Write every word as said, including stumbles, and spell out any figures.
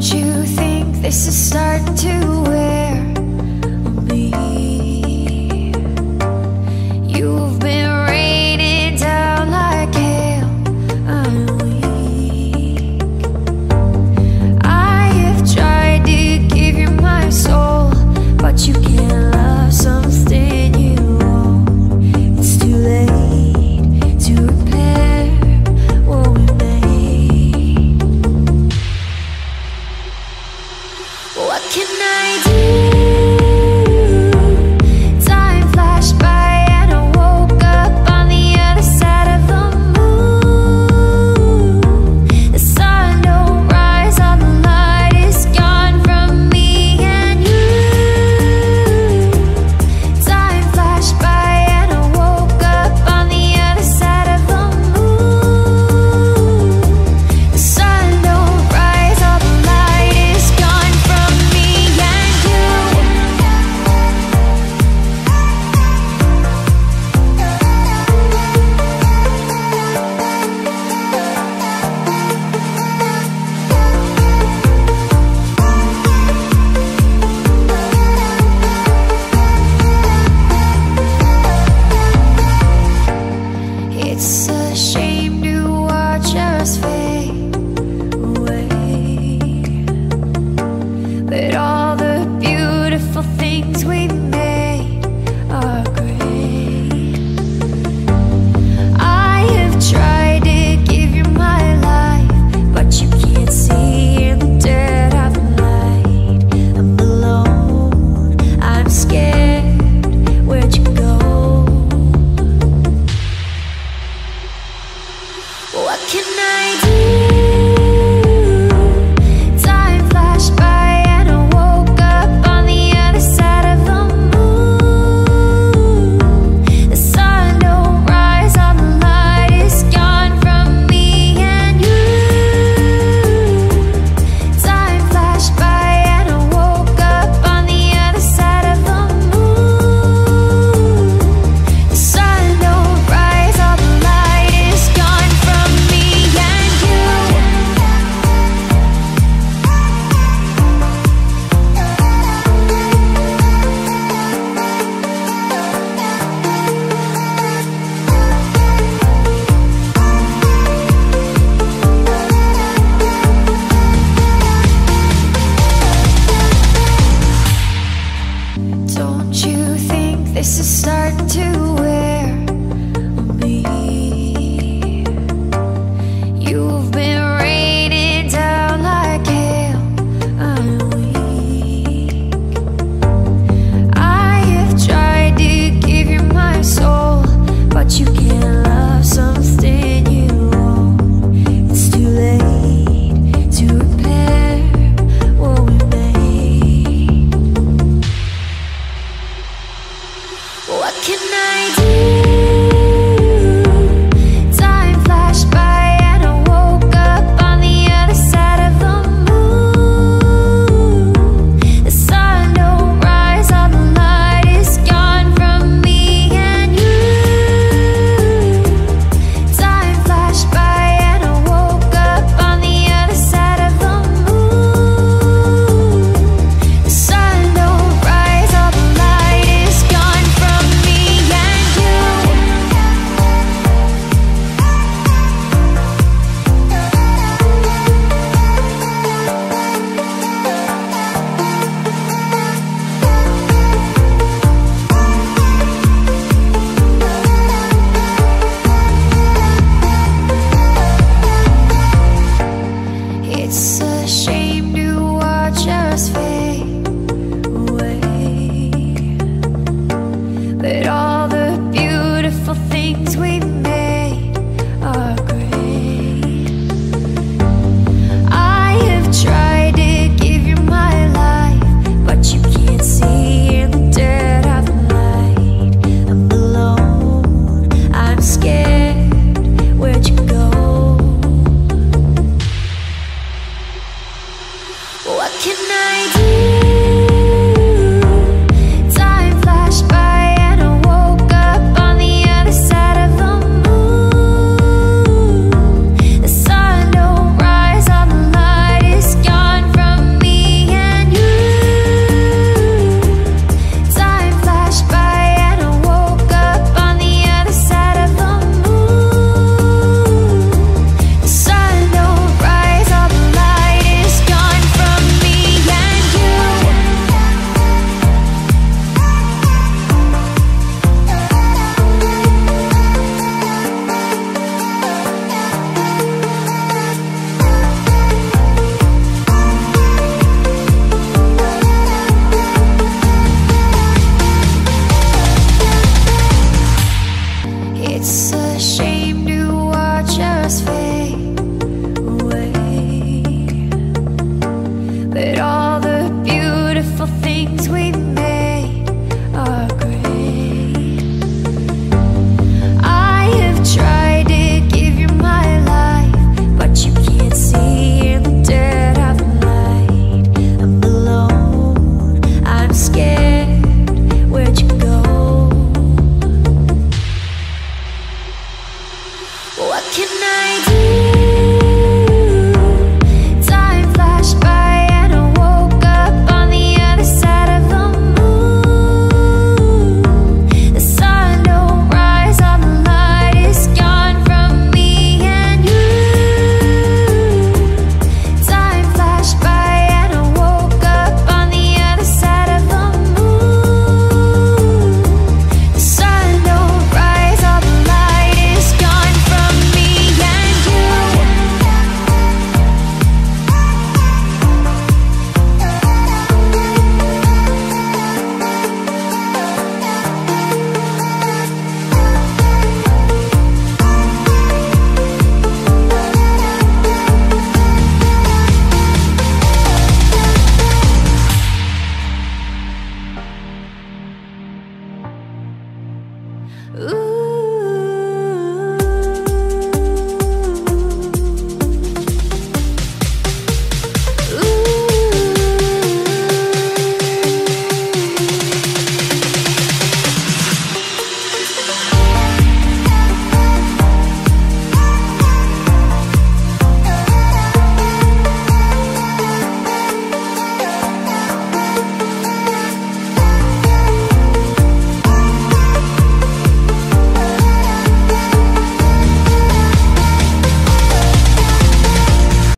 Don't you think this is start to win?